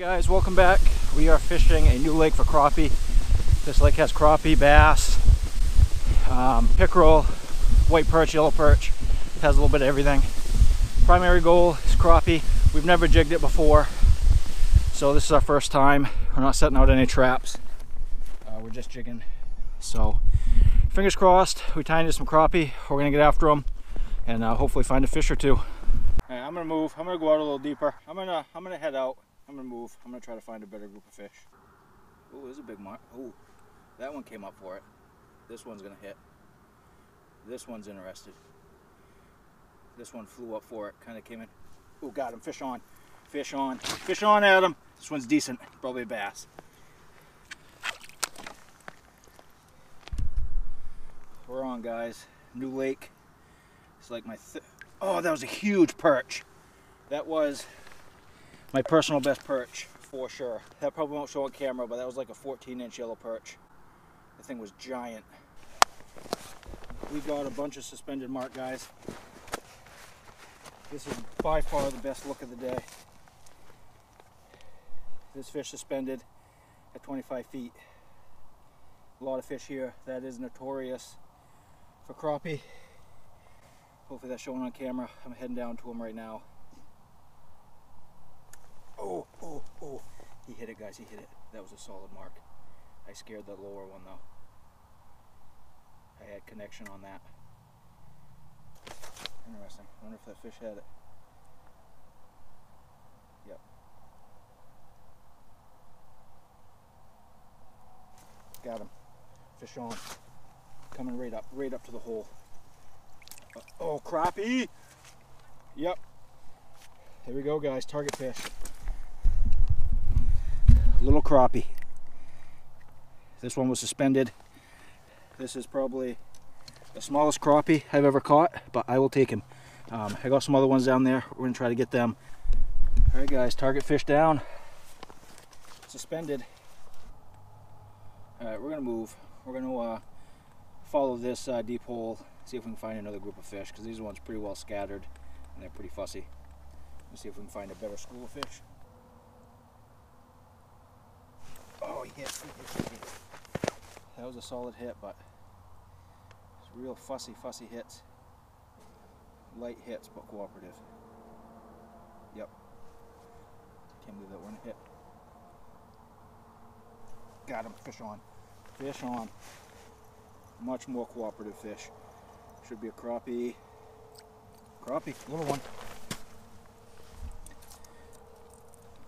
guys, welcome back. We are fishing a new lake for crappie. This lake has crappie, bass, pickerel, white perch, yellow perch. It has a little bit of everything. Primary goal is crappie. We've never jigged it before, so this is our first time. We're not setting out any traps. We're just jigging. So fingers crossed we tie into some crappie. We're gonna get after them and hopefully find a fish or two. All right, I'm gonna move. I'm gonna go out a little deeper. I'm gonna head out. I'm gonna move. I'm gonna try to find a better group of fish. Oh, there's a big mark. Oh, that one came up for it. This one's gonna hit. This one's interested. This one flew up for it. Kind of came in. Oh, got him. Fish on. Fish on. Fish on, Adam. This one's decent. Probably a bass. We're on, guys. New lake. It's like my. Oh, that was a huge perch. That was my personal best perch, for sure. That probably won't show on camera, but that was like a 14-inch yellow perch. The thing was giant. We got a bunch of suspended mark, guys. This is by far the best look of the day. This fish suspended at 25 feet. A lot of fish here. That is notorious for crappie. Hopefully that's showing on camera. I'm heading down to him right now. Oh, oh, oh. He hit it, guys. He hit it. That was a solid mark. I scared the lower one, though. I had connection on that. Interesting. I wonder if that fish had it. Yep. Got him. Fish on. Coming right up to the hole. Oh, crappie! Yep. Here we go, guys. Target fish. Little crappie. This one was suspended. This is probably the smallest crappie I've ever caught, but I will take him. I got some other ones down there. We're going to try to get them. All right, guys. Target fish down. Suspended. All right, we're going to move. We're going to follow this deep hole. See if we can find another group of fish, because these ones are pretty well scattered and they're pretty fussy. Let's see if we can find a better school of fish. Oh, he hit. That was a solid hit, but it's real fussy hits. Light hits, but cooperative. Yep. Can't believe that one hit. Got him. Fish on. Fish on. Much more cooperative fish. Should be a crappie. Crappie, little one.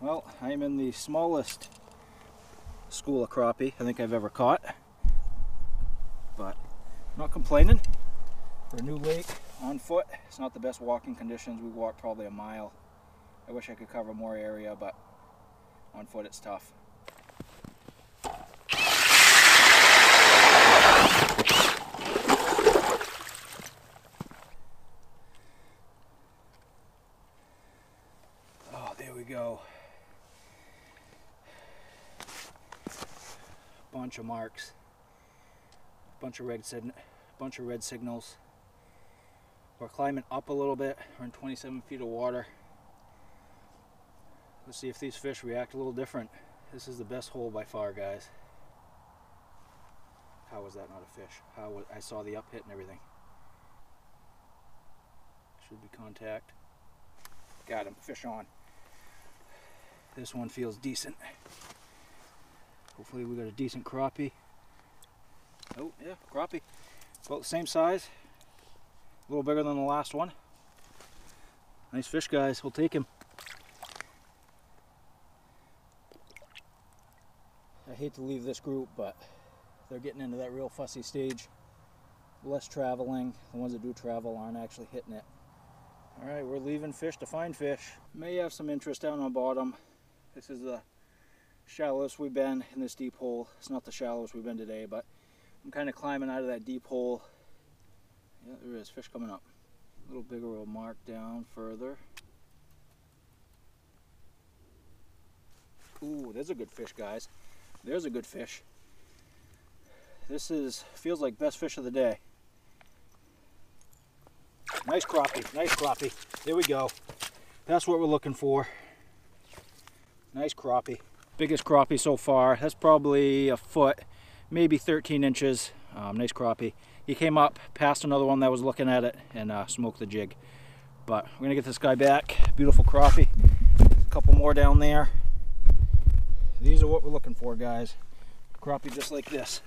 Well, I am in the smallest school of crappie I think I've ever caught, but I'm not complaining. For a new lake, on foot, it's not the best walking conditions. We walked probably a mile. I wish I could cover more area, but on foot it's tough. Bunch of marks, bunch of red signals. We're climbing up a little bit. We're in 27 feet of water. Let's see if these fish react a little different. This is the best hole by far, guys. How was that not a fish? I saw the up hit and everything. Should be contact. Got him. Fish on. This one feels decent. Hopefully we got a decent crappie. Oh yeah, crappie. About the same size. A little bigger than the last one. Nice fish, guys. We'll take him. I hate to leave this group, but they're getting into that real fussy stage. Less traveling. The ones that do travel aren't actually hitting it. Alright, we're leaving fish to find fish. May have some interest down on bottom. This is the shallowest we've been in this deep hole. It's not the shallowest we've been today, but I'm kind of climbing out of that deep hole. Yeah, there is fish coming up. A little bigger, we'll mark down further. Ooh, there's a good fish, guys. There's a good fish. This is, feels like best fish of the day. Nice crappie, nice crappie. There we go. That's what we're looking for. Nice crappie. Biggest crappie so far. That's probably a foot, maybe 13 inches. Nice crappie. He came up, passed another one that was looking at it, and smoked the jig. But we're gonna get this guy back. Beautiful crappie. A couple more down there. These are what we're looking for, guys. Crappie just like this.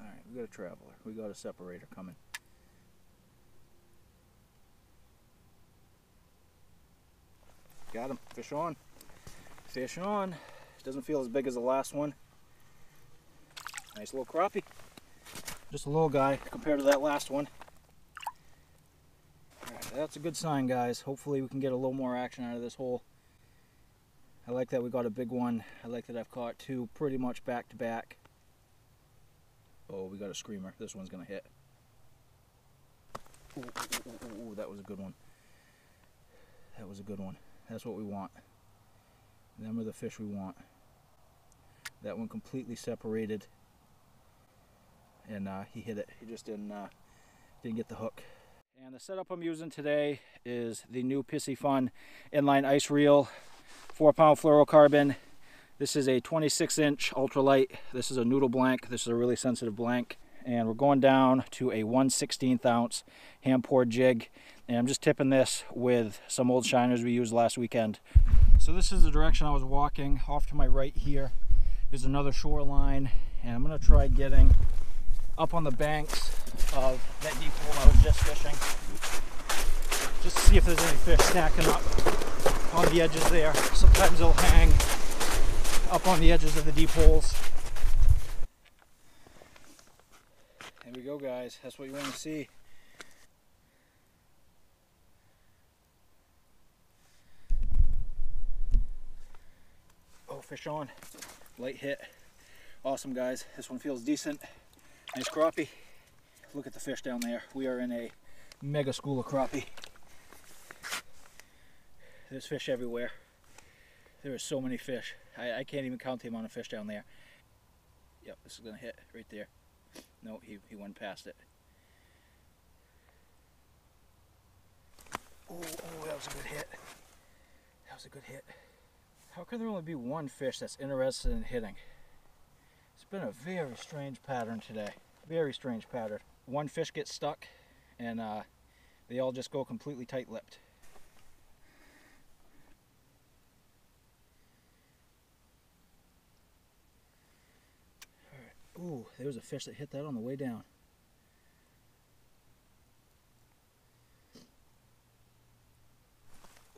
All right, we got a traveler. We got a separator coming. Got him. Fish on. Fish on. Doesn't feel as big as the last one. Nice little crappie. Just a little guy compared to that last one. All right, that's a good sign, guys. Hopefully we can get a little more action out of this hole. I like that we got a big one. I like that I've caught two pretty much back to back. Oh, we got a screamer. This one's gonna hit. Ooh, ooh, ooh, ooh, ooh, that was a good one. That was a good one. That's what we want. Them are the fish we want. That one completely separated, and he hit it. He just didn't get the hook. And the setup I'm using today is the new Pissy Fun inline ice reel, 4-pound fluorocarbon. This is a 26-inch ultralight. This is a noodle blank. This is a really sensitive blank. And we're going down to a 1/16 ounce hand-poured jig. And I'm just tipping this with some old shiners we used last weekend. So this is the direction I was walking. Off to my right here is another shoreline. And I'm gonna try getting up on the banks of that deep pool I was just fishing. Just to see if there's any fish snacking up on the edges there. Sometimes they'll hang up on the edges of the deep holes. There we go, guys. That's what you want to see. Oh, fish on. Light hit. Awesome, guys. This one feels decent. Nice crappie. Look at the fish down there. We are in a mega school of crappie. There's fish everywhere. There are so many fish. I can't even count the amount of fish down there. Yep, this is gonna hit right there. No, he went past it. Oh, oh, that was a good hit. That was a good hit. How can there only be one fish that's interested in hitting? It's been a very strange pattern today. Very strange pattern. One fish gets stuck, and they all just go completely tight-lipped. Ooh, there was a fish that hit that on the way down.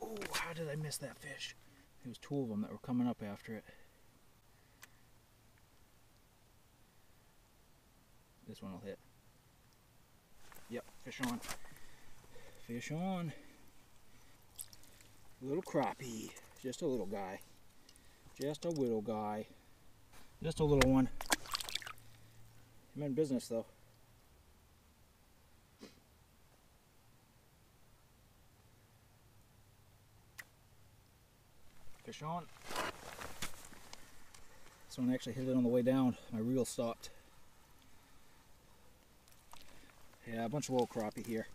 Ooh, how did I miss that fish? There was two of them that were coming up after it. This one will hit. Yep, fish on. Fish on. Little crappie. Just a little guy. Just a little guy. Just a little one. I'm in business though. Fish on. This one actually hit it on the way down. My reel stopped. Yeah, a bunch of little crappie here.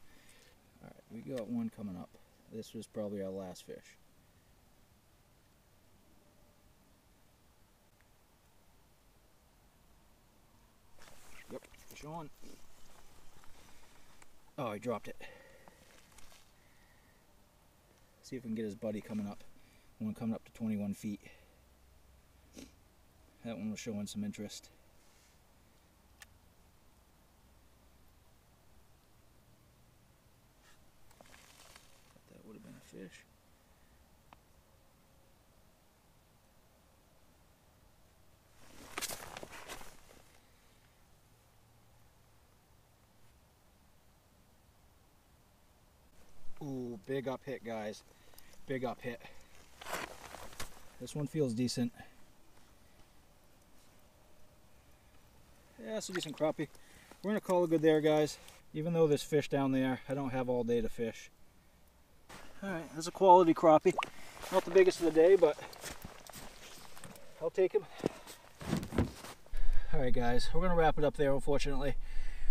Alright, we got one coming up. This was probably our last fish. On. Oh, he dropped it. See if we can get his buddy coming up. One coming up to 21 feet. That one was showing some interest. That would have been a fish. Ooh, big up hit, guys. Big up hit. This one feels decent. Yeah, it's a decent crappie. We're gonna call it good there, guys. Even though there's fish down there, I don't have all day to fish. All right, that's a quality crappie. Not the biggest of the day, but I'll take him. All right, guys, we're gonna wrap it up there, unfortunately.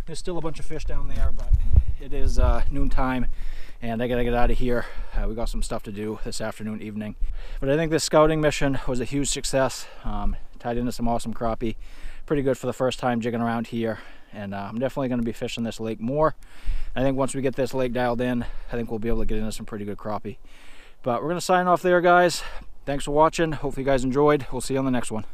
There's still a bunch of fish down there, but it is noon time. and I gotta get out of here. We got some stuff to do this afternoon, evening. But I think this scouting mission was a huge success. Tied into some awesome crappie. Pretty good for the first time jigging around here. And I'm definitely gonna be fishing this lake more. I think once we get this lake dialed in, I think we'll be able to get into some pretty good crappie. But we're gonna sign off there, guys. Thanks for watching. Hopefully you guys enjoyed. We'll see you on the next one.